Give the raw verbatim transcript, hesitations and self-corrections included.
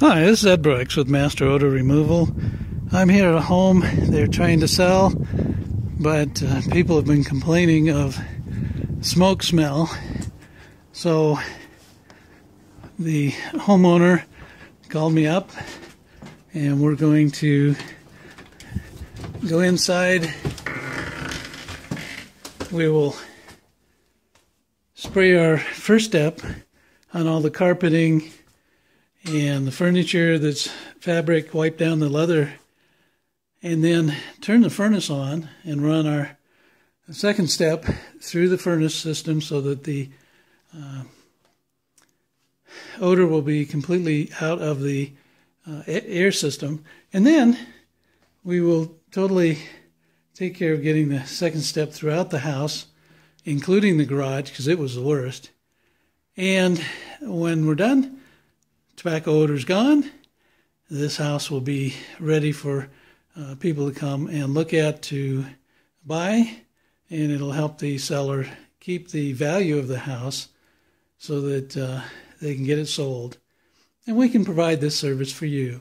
Hi, this is Ed Brooks with Master Odor Removal. I'm here at a home they're trying to sell, but uh, people have been complaining of smoke smell. So the homeowner called me up, and we're going to go inside. We will spray our first step on all the carpeting and the furniture that's fabric, wipe down the leather, and then turn the furnace on and run our second step through the furnace system so that the uh, odor will be completely out of the uh, air system. And then we will totally take care of getting the second step throughout the house, including the garage, because it was the worst. And when we're done, tobacco odor's gone. This house will be ready for uh, people to come and look at, to buy, and it'll help the seller keep the value of the house so that uh, they can get it sold. And we can provide this service for you.